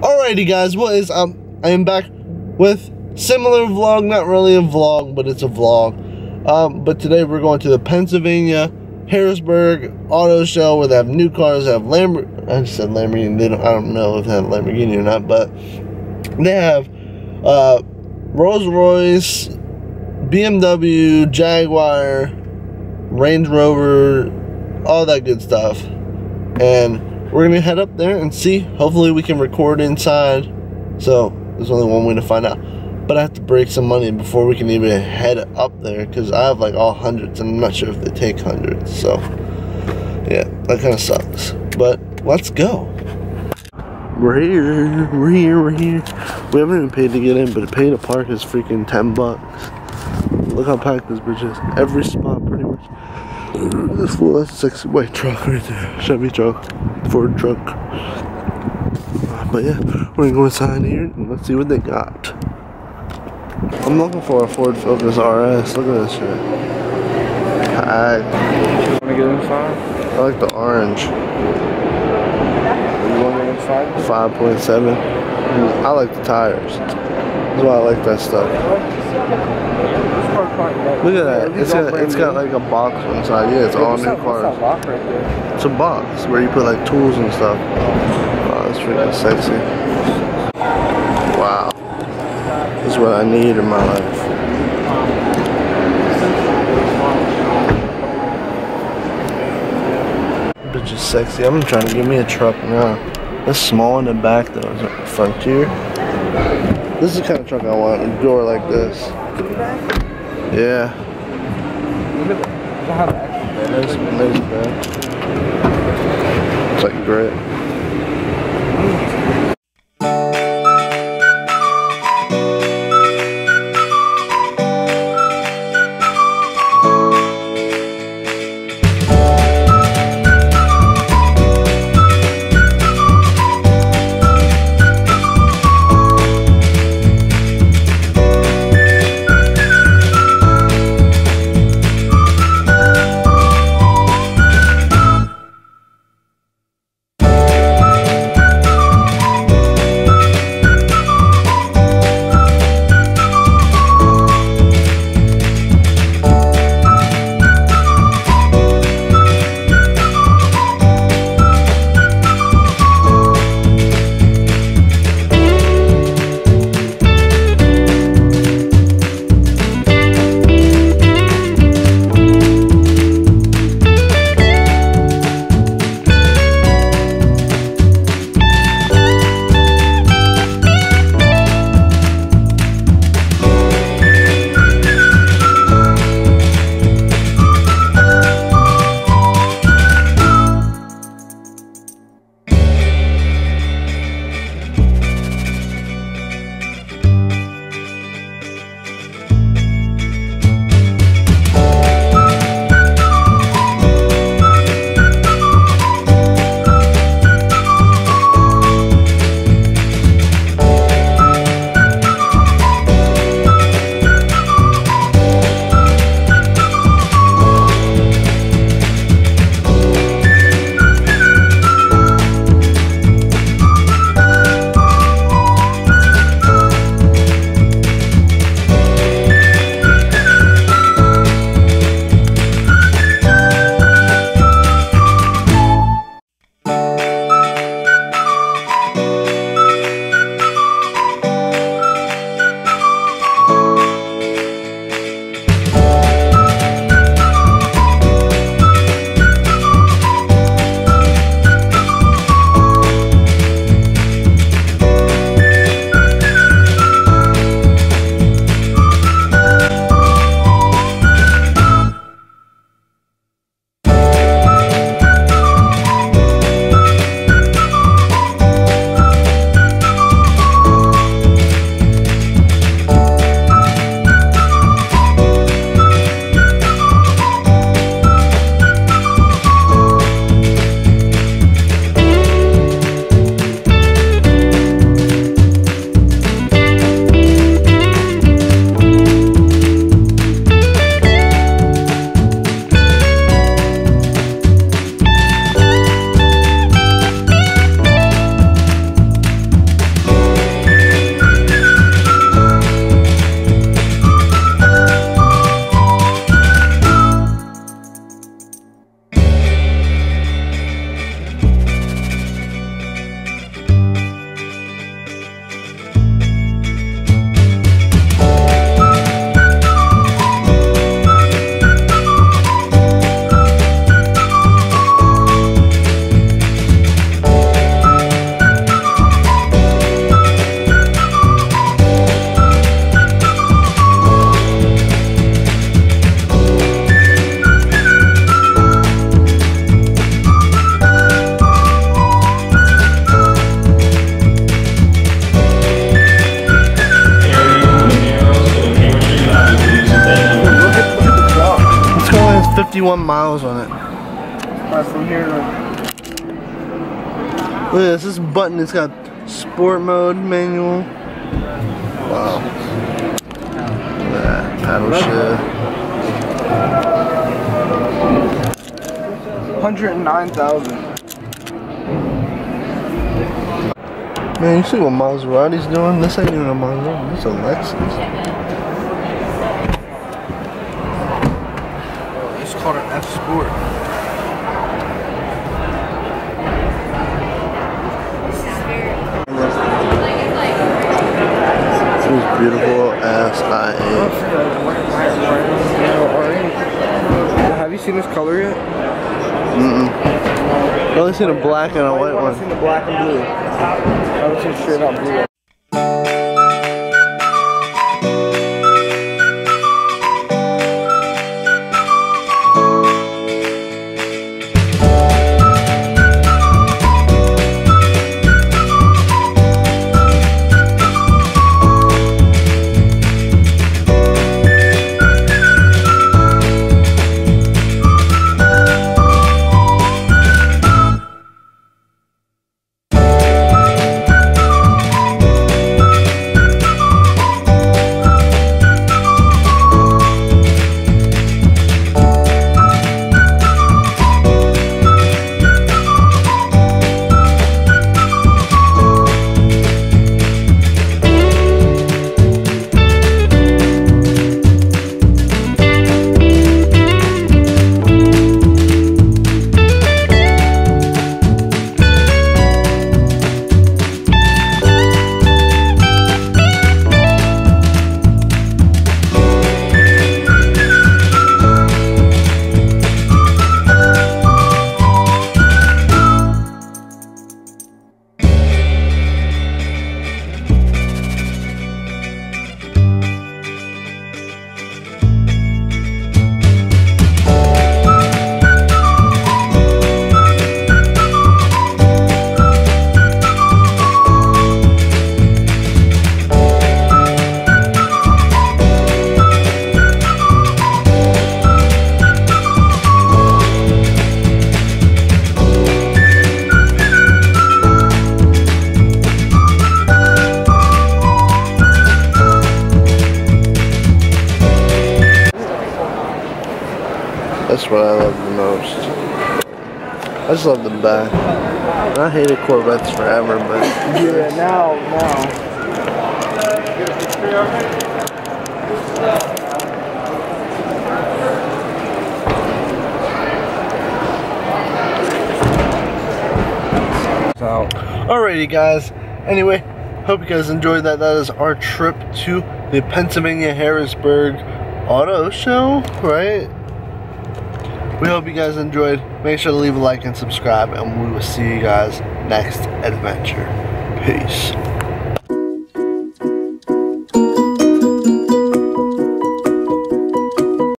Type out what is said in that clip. Alrighty guys, what is up? I am back with similar vlog, not really a vlog, but it's a vlog. But today we're going to the Pennsylvania Harrisburg Auto Show where they have new cars. They have Lamborghini. I don't know if they have Lamborghini or not, but they have Rolls Royce, BMW, Jaguar, Range Rover, all that good stuff. And we're gonna head up there and see. Hopefully we can record inside. So there's only one way to find out. But I have to break some money before we can even head up there, because I have like all hundreds and I'm not sure if they take hundreds. So yeah, that kind of sucks. But let's go. We're here. We haven't even paid to get in, but to pay to park is freaking $10. Look how packed this bitch is. Every spot pretty much. This little sexy white truck right there. Chevy truck. Ford truck. But yeah, we're gonna go inside here and let's see what they got. I'm looking for a Ford Focus RS. Look at this shit. Alright. Wanna get inside? I like the orange. You wanna get inside? 5.7. I like the tires. That's why I like that stuff. Look at that. It's got like a box inside. Yeah, it's all new cars. Right, it's a box where you put like tools and stuff. Wow, that's freaking sexy. Wow. This is what I need in my life. Bitch is sexy. I'm trying to give me a truck now. That's small in the back though. Is it Frontier? This is the kind of truck I want. A door like this. Yeah. Nice, it's like great. 51 miles on it. Right from here to... Look at this, this button, it's got sport mode, manual. Wow. That paddle shift. 109,000. Man, you see what Maserati's doing? This ain't even a Maserati, it's a Lexus. It's called an F Sport. Beautiful ass IA. Have you seen this color yet? Mm-mm. I've only seen a black and a white one. I've seen the black and blue. I was just straight up blue. That's what I love the most. I just love the back. And I hated Corvettes forever, but... Yeah, now. Alrighty, guys. Anyway, hope you guys enjoyed that. That is our trip to the Pennsylvania Harrisburg Auto Show, right? We hope you guys enjoyed. Make sure to leave a like and subscribe, and we will see you guys next adventure. Peace.